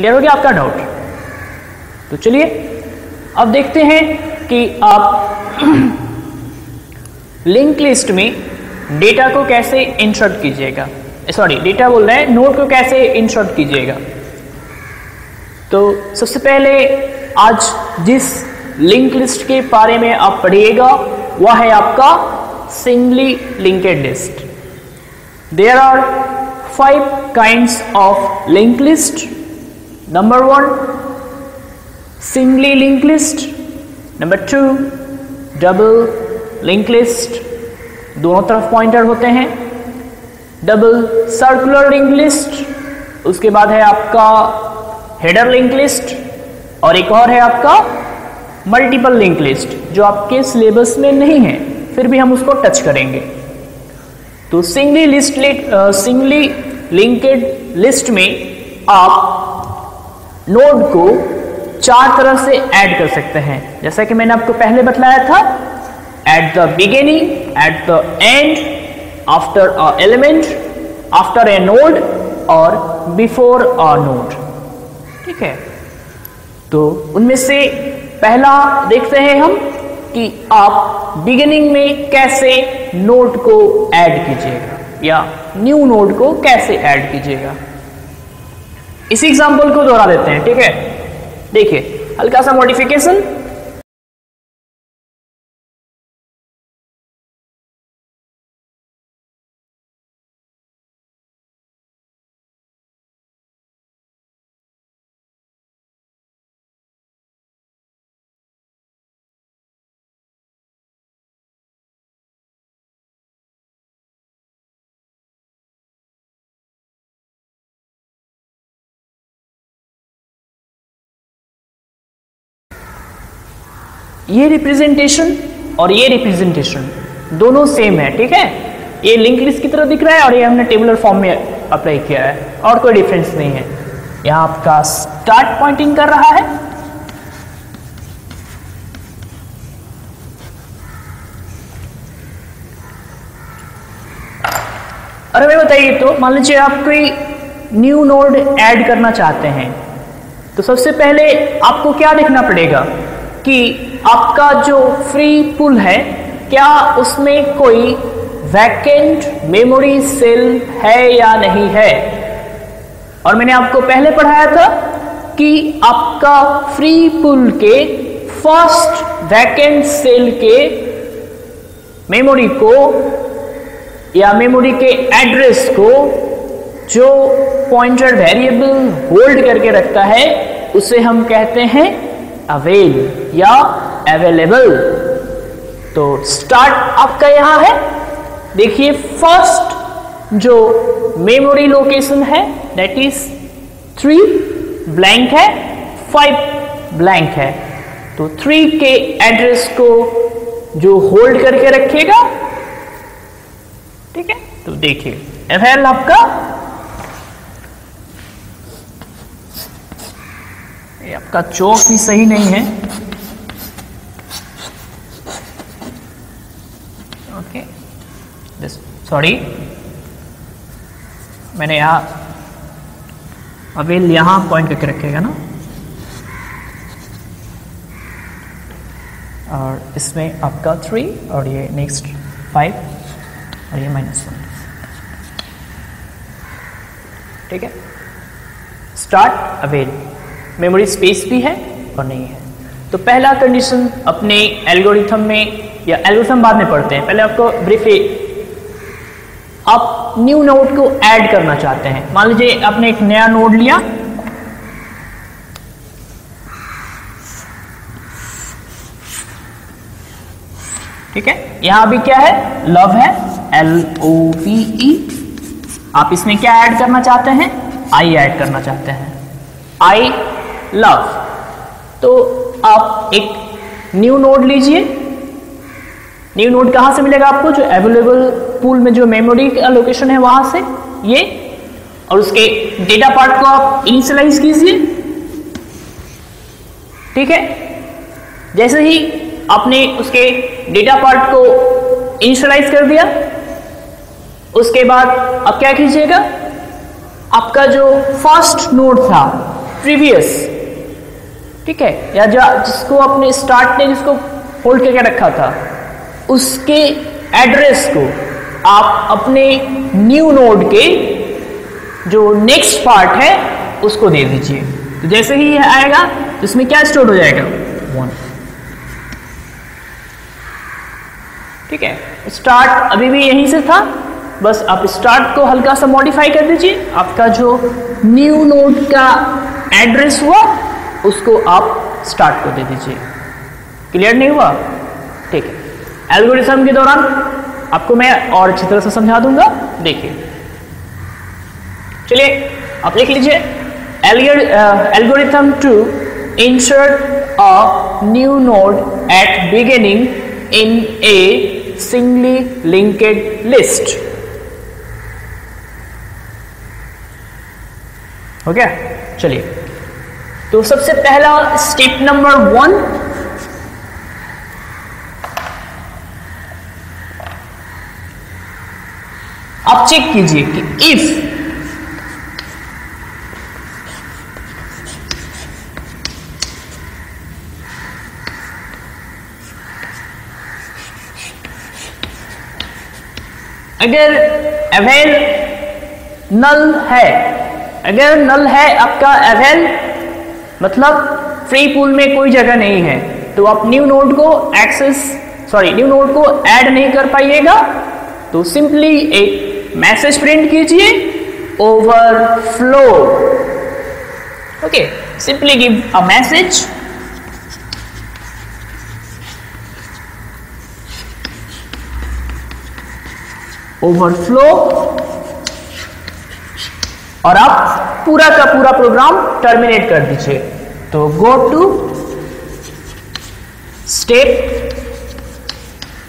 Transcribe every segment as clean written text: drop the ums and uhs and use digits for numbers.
Clear हो गया आपका डाउट। तो चलिए अब देखते हैं कि आप लिंक लिस्ट में डेटा को कैसे इंसर्ट कीजिएगा, सॉरी डेटा बोल रहे हैं नोड को कैसे इंसर्ट कीजिएगा। तो सबसे पहले आज जिस लिंक लिस्ट के बारे में आप पढ़िएगा वह है आपका singly linked list. There are 5 kinds of link list. Number 1 singly link list, number 2 double link list, दोनों तरफ पॉइंटर होते हैं। डबल सर्कुलर लिंक लिस्ट, उसके बाद है आपका हेडर लिंक लिस्ट, और एक और है आपका मल्टीपल लिंक लिस्ट जो आपके सिलेबस में नहीं है फिर भी हम उसको टच करेंगे। तो सिंगली लिंकेड लिस्ट में आप नोड को 4 तरह से ऐड कर सकते हैं, जैसा कि मैंने आपको पहले बतलाया था, at the beginning, at the end, after a element, after a node और बिफोर अ नोड। ठीक है, तो उनमें से पहला देखते हैं हम कि आप बिगिनिंग में कैसे नोड को ऐड कीजिएगा या न्यू नोड को कैसे ऐड कीजिएगा। इसी एग्जांपल को दोहरा देते हैं। ठीक है, देखिए हल्का सा मॉडिफिकेशन। ये रिप्रेजेंटेशन और ये रिप्रेजेंटेशन दोनों सेम है। ठीक है, ये लिंक लिस्ट की तरह दिख रहा है और ये हमने टेबुलर फॉर्म में अप्लाई किया है और कोई डिफरेंस नहीं है। यहाँ आपका स्टार्ट पॉइंटिंग कर रहा है, और हमें बताइए तो मान लीजिए आप कोई न्यू नोड ऐड करना चाहते हैं तो सबसे पहले आपको क्या देखना पड़ेगा कि आपका जो फ्री पूल है क्या उसमें कोई वैकेंट मेमोरी सेल है या नहीं है। और मैंने आपको पहले पढ़ाया था कि आपका फ्री पूल के फर्स्ट वैकेंट सेल के मेमोरी को या मेमोरी के एड्रेस को जो पॉइंटर वेरिएबल होल्ड करके रखता है उसे हम कहते हैं अवेल या अवेलेबल। तो स्टार्ट आपका यहां है। देखिए फर्स्ट जो मेमोरी लोकेशन है दैट इज 3 ब्लैंक है, 5 ब्लैंक है, तो 3 के एड्रेस को जो होल्ड करके रखेगा। ठीक है, तो देखिए अवेल आपका आपका चौक भी सही नहीं है। ओके, सॉरी मैंने यहाँ अवेल यहाँ पॉइंट करके रखेगा ना, और इसमें आपका 3 और ये नेक्स्ट 5 और ये -1। ठीक है, स्टार्ट अवेल मेमोरी स्पेस भी है और नहीं है। तो पहला कंडीशन अपने एल्गोरिथम में या एल्गोरिथम बाद में पढ़ते हैं, पहले आपको ब्रीफली आप न्यू नोड को ऐड करना चाहते हैं। मान लीजिए आपने एक नया नोड लिया, ठीक है, यहां अभी क्या है लव है, LOVE। आप इसमें क्या ऐड करना चाहते हैं, आई ऐड करना चाहते हैं, आई लव। तो आप एक न्यू नोड लीजिए। न्यू नोड कहाँ से मिलेगा आपको, जो अवेलेबल पूल में जो मेमोरी का लोकेशन है वहां से ये, और उसके डेटा पार्ट को आप इनिशियलाइज कीजिए। ठीक है, जैसे ही आपने उसके डेटा पार्ट को इनिशियलाइज कर दिया उसके बाद आप क्या कीजिएगा, आपका जो फर्स्ट नोड था प्रीवियस, ठीक है, या जो जिसको अपने स्टार्ट ने जिसको होल्ड करके रखा था उसके एड्रेस को आप अपने न्यू नोड के जो नेक्स्ट पार्ट है उसको दे दीजिए। तो जैसे ही यह आएगा इसमें क्या स्टोर हो जाएगा, 1। ठीक है, स्टार्ट अभी भी यहीं से था, बस आप स्टार्ट को हल्का सा मॉडिफाई कर दीजिए, आपका जो न्यू नोड का एड्रेस हुआ उसको आप स्टार्ट को दे दीजिए। क्लियर नहीं हुआ? ठीक है, एल्गोरिथम के दौरान आपको मैं और अच्छी तरह से समझा दूंगा। देखिए, चलिए आप लिख लीजिए algorithm to insert a new node at beginning in a singly linked list. Okay, चलिए, तो सबसे पहला स्टेप नंबर 1, आप चेक कीजिए कि अगर अवेल नल है, अगर नल है आपका अवेल मतलब फ्री पूल में कोई जगह नहीं है, तो आप न्यू नोड को ऐड नहीं कर पाइएगा। तो सिंपली एक मैसेज प्रिंट कीजिए, overflow. Okay, simply give a message, overflow, और आप पूरा का पूरा प्रोग्राम टर्मिनेट कर दीजिए। तो गो टू स्टेप,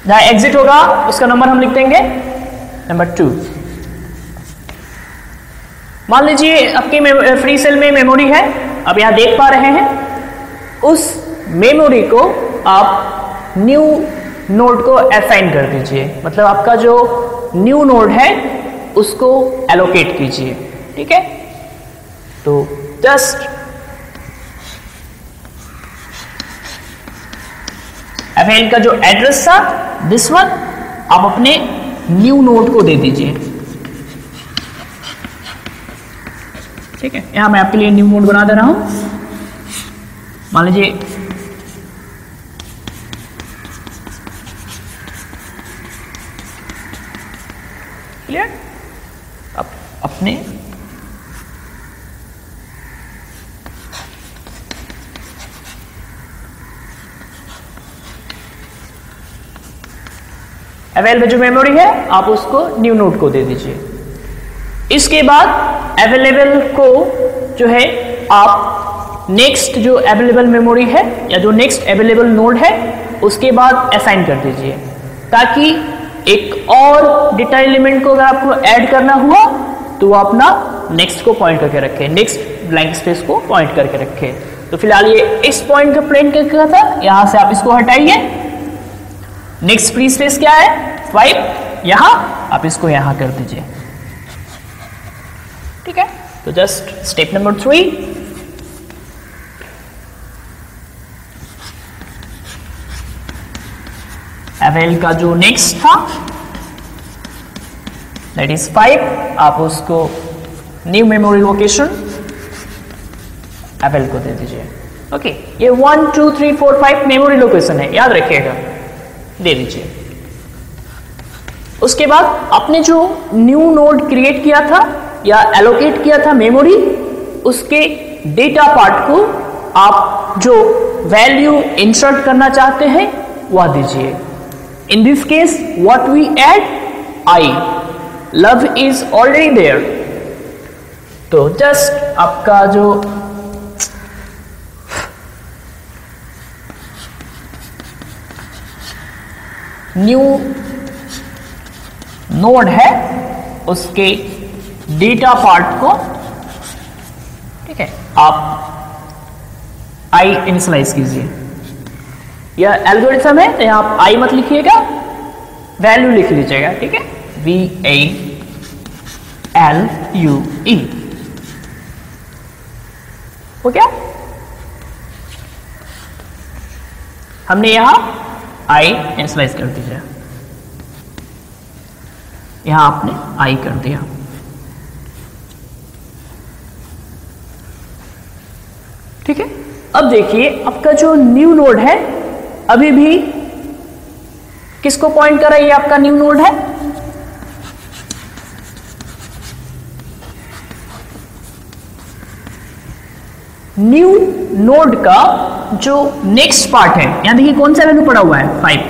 जहां एग्जिट होगा उसका नंबर हम लिख देंगे नंबर 2। मान लीजिए आपके फ्री सेल में मेमोरी है, आप यहां देख पा रहे हैं, उस मेमोरी को आप न्यू नोड को असाइन कर दीजिए, मतलब आपका जो न्यू नोड है उसको एलोकेट कीजिए। ठीक है, तो जस्ट अवेल का जो एड्रेस था दिस वन आप अपने न्यू नोड को दे दीजिए। ठीक है, यहां मैं आपके लिए न्यू नोड बना दे रहा हूं, मान लीजिए क्लियर। आप अपने अवेल में जो मेमोरी है आप उसको न्यू नोड को दे दीजिए। इसके बाद अवेलेबल को जो है आप नेक्स्ट जो अवेलेबल मेमोरी है या जो नेक्स्ट अवेलेबल नोड है उसके बाद असाइन कर दीजिए, ताकि एक और डेटा एलिमेंट को अगर आपको ऐड करना हुआ तो आप ना नेक्स्ट को पॉइंट करके रखें, नेक्स्ट ब्लैंक स्पेस को पॉइंट करके रखें। तो फिलहाल ये इस पॉइंट का प्रिंट करके था, यहाँ से आप इसको हटाइए, नेक्स्ट फ्री स्पेस क्या है 5, यहां आप इसको यहां कर दीजिए। ठीक है, तो जस्ट स्टेप नंबर 3, अवेल का जो नेक्स्ट था दैट इज 5, आप उसको न्यू मेमोरी लोकेशन अवेल को दे दीजिए। ओके, ये 1 2 3 4 5 मेमोरी लोकेशन है, याद रखिएगा, दे दीजिए। उसके बाद आपने जो न्यू नोड क्रिएट किया था या एलोकेट किया था मेमोरी, उसके डेटा पार्ट को आप जो वैल्यू इंसर्ट करना चाहते हैं वह दीजिए। In this case what we add I, love is already there. तो जस्ट आपका जो न्यू नोड है उसके डेटा पार्ट को, ठीक है, आप आई इनिशियलाइज कीजिए। यह एल्गोरिथम है, तो यहां आप आई मत लिखिएगा, वैल्यू लिख लीजिएगा। ठीक है, VALUE। हो गया। हमने यहां I इनिशियलाइज कर दिया, यहां आपने I कर दिया। ठीक है, अब देखिए आपका जो न्यू नोड है अभी भी किसको पॉइंट कर रहा है, ये आपका न्यू नोड है। न्यू नोड का जो नेक्स्ट पार्ट है, यहां देखिए कौन सा वैल्यू पड़ा हुआ है 5,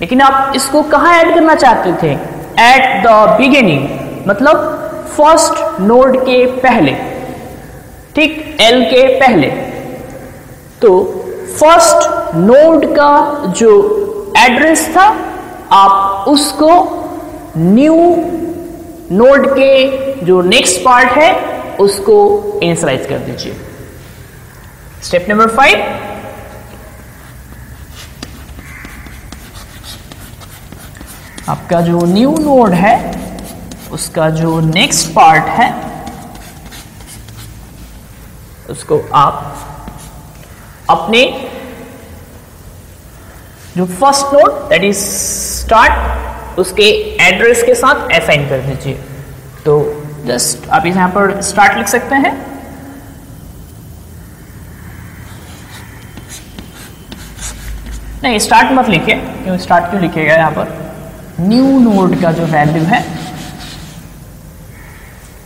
लेकिन आप इसको कहां ऐड करना चाहते थे, एट द बिगिनिंग, मतलब फर्स्ट नोड के पहले, ठीक L के पहले। तो फर्स्ट नोड का जो एड्रेस था आप उसको न्यू नोड के जो नेक्स्ट पार्ट है उसको इनिशियलाइज कर दीजिए। स्टेप नंबर 5, आपका जो न्यू नोड है उसका जो नेक्स्ट पार्ट है उसको आप अपने जो first node that is start उसके एड्रेस के साथ असाइन कर दीजिए। तो जस्ट आप यहां पर स्टार्ट लिख सकते हैं, नहीं स्टार्ट मत लिखिए, क्यों स्टार्ट क्यों लिखेगा, यहां पर न्यू नोड का जो वैल्यू है,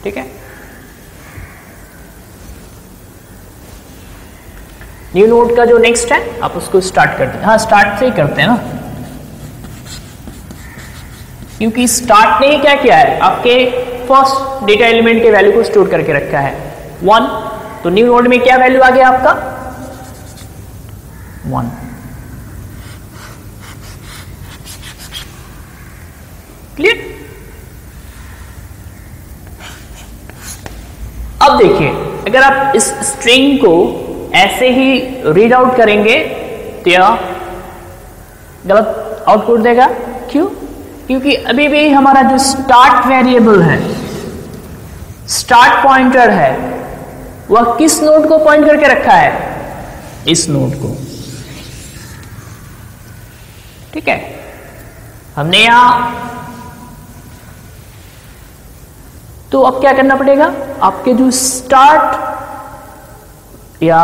ठीक है, न्यू नोड का जो नेक्स्ट है आप उसको स्टार्ट कर दें। हाँ स्टार्ट से ही करते हैं ना, क्योंकि स्टार्ट ने ही क्या किया है, आपके फर्स्ट डेटा एलिमेंट के वैल्यू को स्टोर करके रखा है 1। तो न्यू नोड में क्या वैल्यू आ गया आपका 1। क्लियर। अब देखिए अगर आप इस स्ट्रिंग को ऐसे ही रीड आउट करेंगे तो यह गलत आउटपुट देगा, क्यों, क्योंकि अभी भी हमारा जो स्टार्ट वेरिएबल है, स्टार्ट पॉइंटर है, वह किस नोड को पॉइंट करके रखा है, इस नोड को। ठीक है, हमने यहां तो अब क्या करना पड़ेगा, आपके जो स्टार्ट या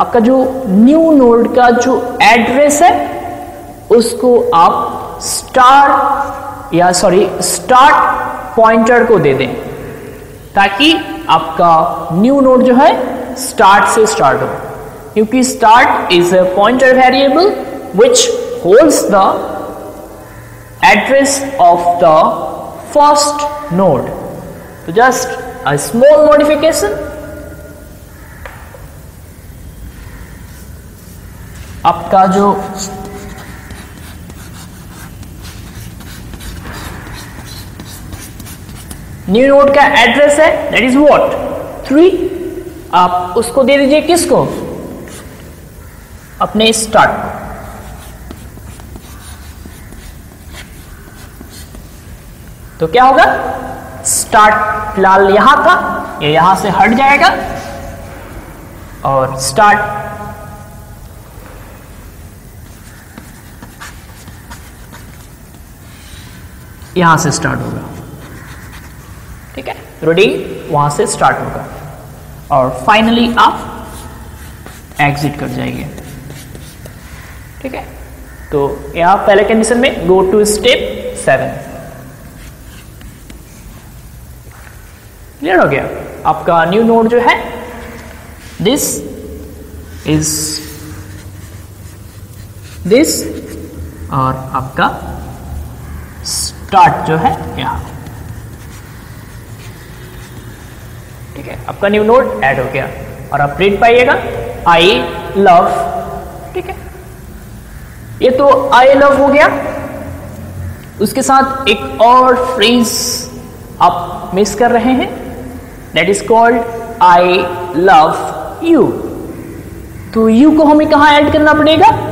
आपका जो न्यू नोड का जो एड्रेस है उसको आप स्टार्ट पॉइंटर को दे दें, ताकि आपका न्यू नोड जो है स्टार्ट से स्टार्ट हो, क्योंकि start is a pointer variable which holds the address of the first node. तो जस्ट अ स्मॉल मॉडिफिकेशन, आपका जो न्यू नोड का एड्रेस है दैट इज व्हाट 3, आप उसको दे दीजिए किसको, अपने स्टार्ट को। तो क्या होगा, स्टार्ट फिलहाल यहां था, ये यहां से हट जाएगा और स्टार्ट यहां से स्टार्ट होगा, ठीक है, रीडिंग वहां से स्टार्ट होगा और फाइनली आप एग्जिट कर जाएंगे। ठीक है, तो यहाँ पहले कंडीशन में गो टू स्टेप 7। क्लियर हो गया, आपका न्यू नोड जो है दिस और आपका स्टार्ट जो है यहाँ, ठीक है, आपका न्यू नोड ऐड हो गया और आप प्रिंट पाइएगा आई लव। ठीक है, ये तो आई लव हो गया, उसके साथ एक और फ्रेज आप मिस कर रहे हैं that is called I love you. तो यू को हमें कहाँ ऐड करना पड़ेगा,